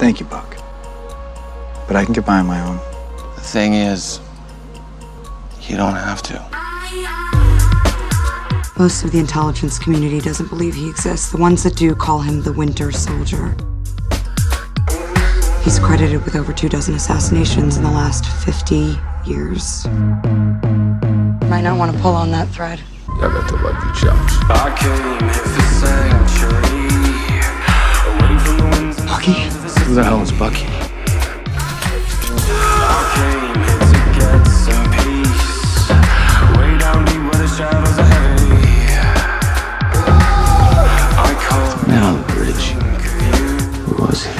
Thank you, Buck. But I can get by on my own. The thing is, you don't have to. Most of the intelligence community doesn't believe he exists. The ones that do call him the Winter Soldier. He's credited with over 2 dozen assassinations in the last 50 years. Might not want to pull on that thread. I got the lucky chops. I came here for sanctuary, away from the winds. Bucky? Who the hell is Bucky? I came here to get some peace, way down deep where the shadows are heavy. I called the man on the bridge. Who was he?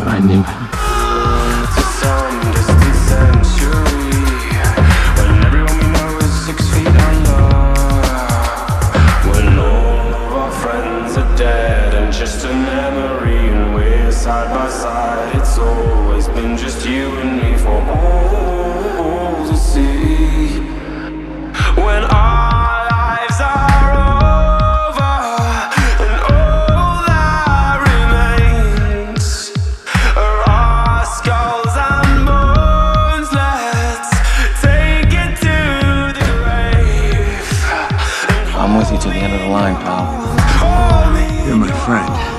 But I knew him. Side by side, it's always been just you and me for all to see. When our lives are over and all that remains are our skulls and bones, let's take it to the grave. I'm with you to the end of the line, pal. You're my friend.